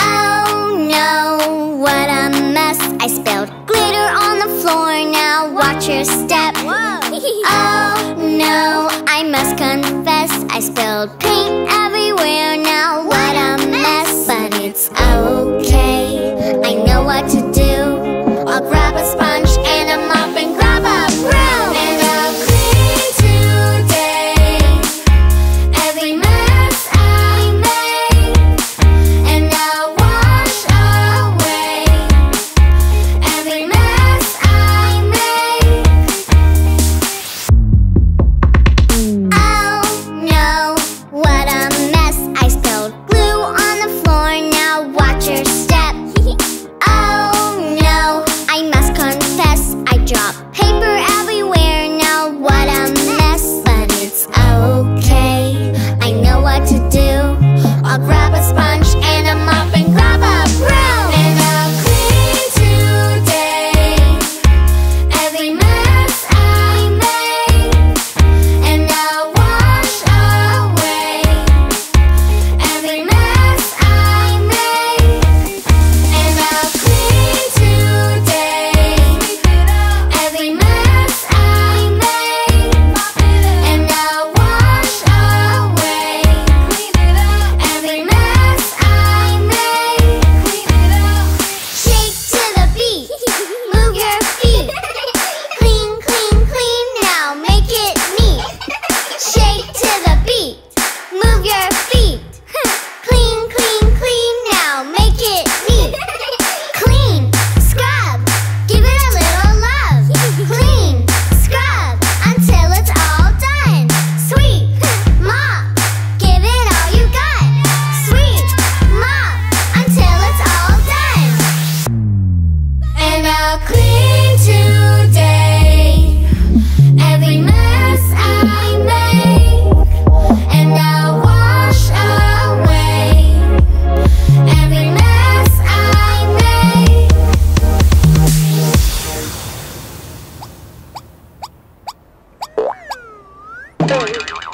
Oh no, what a mess. I spilled glitter on the floor, now watch your step. Oh no, I must confess, I spilled paint everywhere, now what a mess. But it's okay, I know what to do. I'll grab a sponge and a mop and grab a broom, and I'll clean today every mess I made, and I'll wash away every mess I made. Oh no, what a mess. I spilled glue on the floor, now watch your step. Oh no, I must confess, I dropped paper everywhere, now what a mess. But it's okay, I know what to do. I'll grab a sponge and a mop and grab a broom, and I'll clean today every mess I made, and I'll wash away every mess I made, and I'll clean today every mess I made, and I'll wash away every mess I made. Shake to the beat, move your feet. Clean, clean, clean, now make it neat. Shake to the beat, move your feet. Clean, clean, clean, now make it neat. Clean, scrub, give it a little love. Clean, scrub, until it's all done. Sweep, mop, give it all you got. Sweep, mop, until it's all done. And I'll clean today every mess I make, and I'll wash away every mess I made.